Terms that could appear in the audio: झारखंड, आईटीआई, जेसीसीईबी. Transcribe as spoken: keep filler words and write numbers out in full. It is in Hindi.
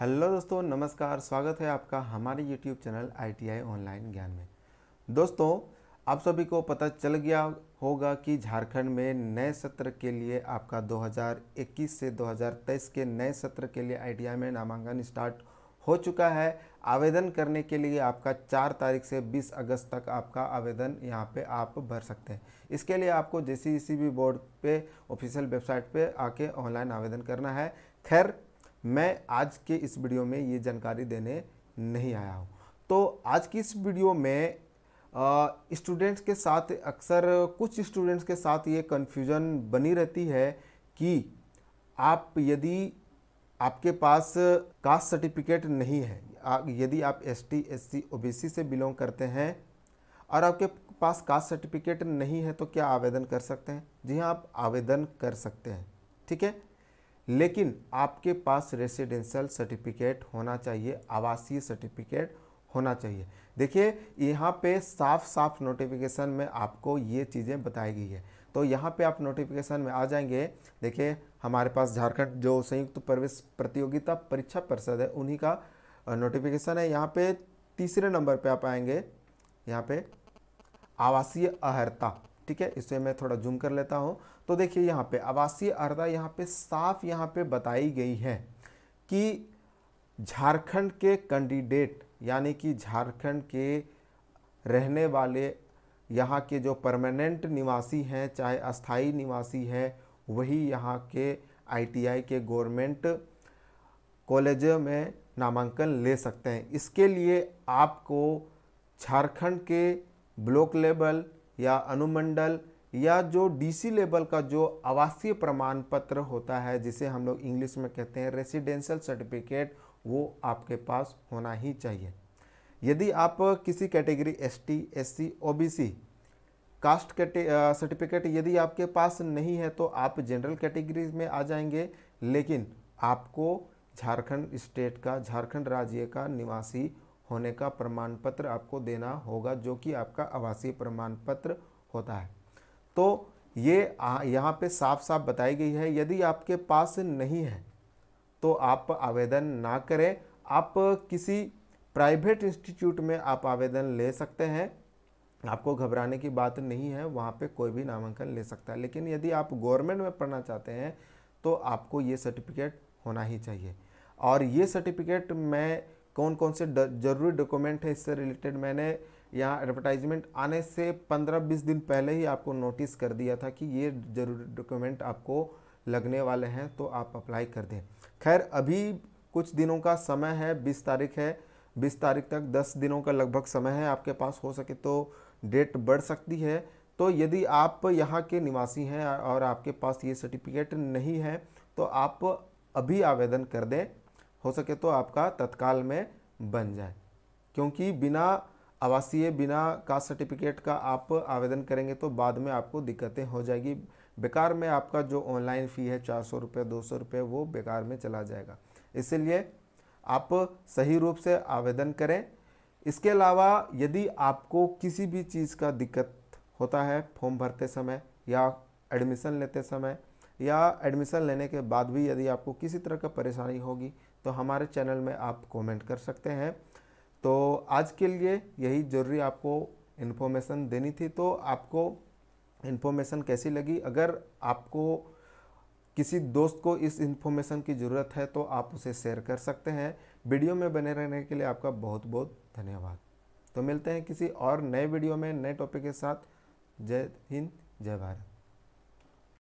हेलो दोस्तों, नमस्कार। स्वागत है आपका हमारे यूट्यूब चैनल आईटीआई ऑनलाइन ज्ञान में। दोस्तों, आप सभी को पता चल गया होगा कि झारखंड में नए सत्र के लिए आपका दो हज़ार इक्कीस से दो हज़ार तेईस के नए सत्र के लिए आईटीआई में नामांकन स्टार्ट हो चुका है। आवेदन करने के लिए आपका चार तारीख से बीस अगस्त तक आपका आवेदन यहाँ पे आप भर सकते हैं। इसके लिए आपको जेसीसीईबी बोर्ड पे ऑफिशियल वेबसाइट पे आके ऑनलाइन आवेदन करना है। खैर, मैं आज के इस वीडियो में ये जानकारी देने नहीं आया हूँ। तो आज की इस वीडियो में स्टूडेंट्स के साथ अक्सर कुछ स्टूडेंट्स के साथ ये कन्फ्यूज़न बनी रहती है कि आप यदि आपके पास कास्ट सर्टिफिकेट नहीं है, यदि आप एसटी, एससी, ओबीसी से बिलोंग करते हैं और आपके पास कास्ट सर्टिफिकेट नहीं है तो क्या आवेदन कर सकते हैं? जी हाँ, आप आवेदन कर सकते हैं, ठीक है, लेकिन आपके पास रेसिडेंशियल सर्टिफिकेट होना चाहिए, आवासीय सर्टिफिकेट होना चाहिए। देखिए, यहाँ पे साफ साफ नोटिफिकेशन में आपको ये चीज़ें बताई गई है। तो यहाँ पे आप नोटिफिकेशन में आ जाएंगे। देखिए, हमारे पास झारखंड जो संयुक्त प्रवेश प्रतियोगिता परीक्षा परिषद है, उन्हीं का नोटिफिकेशन है। यहाँ पे तीसरे नंबर पे आप आएंगे, यहाँ पे आवासीय अर्हता, ठीक है। इसे मैं थोड़ा जूम कर लेता हूँ। तो देखिए, यहाँ पे आवासीय अर्हता यहाँ पे साफ यहाँ पे बताई गई है कि झारखंड के कैंडिडेट, यानी कि झारखंड के रहने वाले, यहाँ के जो परमानेंट निवासी हैं, चाहे अस्थाई निवासी है, वही यहाँ के आईटीआई के गवर्नमेंट कॉलेज में नामांकन ले सकते हैं। इसके लिए आपको झारखंड के ब्लॉक लेवल या अनुमंडल या जो डीसी लेवल का जो आवासीय प्रमाण पत्र होता है, जिसे हम लोग इंग्लिश में कहते हैं रेसिडेंशियल सर्टिफिकेट, वो आपके पास होना ही चाहिए। यदि आप किसी category ST, SC, OBC caste certificate यदि आपके पास नहीं है तो आप जनरल कैटेगरीज में आ जाएंगे, लेकिन आपको झारखंड स्टेट का, झारखंड राज्य का निवासी होने का प्रमाण पत्र आपको देना होगा, जो कि आपका आवासीय प्रमाण पत्र होता है। तो ये यहाँ पे साफ साफ बताई गई है। यदि आपके पास नहीं है तो आप आवेदन ना करें, आप किसी प्राइवेट इंस्टीट्यूट में आप आवेदन ले सकते हैं। आपको घबराने की बात नहीं है, वहाँ पे कोई भी नामांकन ले सकता है। लेकिन यदि आप गवर्नमेंट में पढ़ना चाहते हैं तो आपको ये सर्टिफिकेट होना ही चाहिए। और ये सर्टिफिकेट में कौन कौन से जरूरी डॉक्यूमेंट है, इससे रिलेटेड मैंने यहाँ एडवर्टाइजमेंट आने से पंद्रह बीस दिन पहले ही आपको नोटिस कर दिया था कि ये जरूरी डॉक्यूमेंट आपको लगने वाले हैं, तो आप अप्लाई कर दें। खैर, अभी कुछ दिनों का समय है, बीस तारीख है, बीस तारीख तक दस दिनों का लगभग समय है आपके पास। हो सके तो डेट बढ़ सकती है। तो यदि आप यहाँ के निवासी हैं और आपके पास ये सर्टिफिकेट नहीं है तो आप अभी आवेदन कर दें, हो सके तो आपका तत्काल में बन जाए, क्योंकि बिना आवासीय, बिना कास्ट सर्टिफिकेट का आप आवेदन करेंगे तो बाद में आपको दिक्कतें हो जाएगी। बेकार में आपका जो ऑनलाइन फ़ी है चार सौ रुपये, दो सौ रुपये, वो बेकार में चला जाएगा। इसलिए आप सही रूप से आवेदन करें। इसके अलावा यदि आपको किसी भी चीज़ का दिक्कत होता है फॉर्म भरते समय या एडमिशन लेते समय या एडमिशन लेने के बाद भी, यदि आपको किसी तरह का परेशानी होगी तो हमारे चैनल में आप कमेंट कर सकते हैं। तो आज के लिए यही ज़रूरी आपको इन्फॉर्मेशन देनी थी। तो आपको इन्फॉर्मेशन कैसी लगी? अगर आपको किसी दोस्त को इस इन्फॉर्मेशन की ज़रूरत है तो आप उसे शेयर कर सकते हैं। वीडियो में बने रहने के लिए आपका बहुत बहुत धन्यवाद। तो मिलते हैं किसी और नए वीडियो में, नए टॉपिक के साथ। जय हिंद, जय भारत।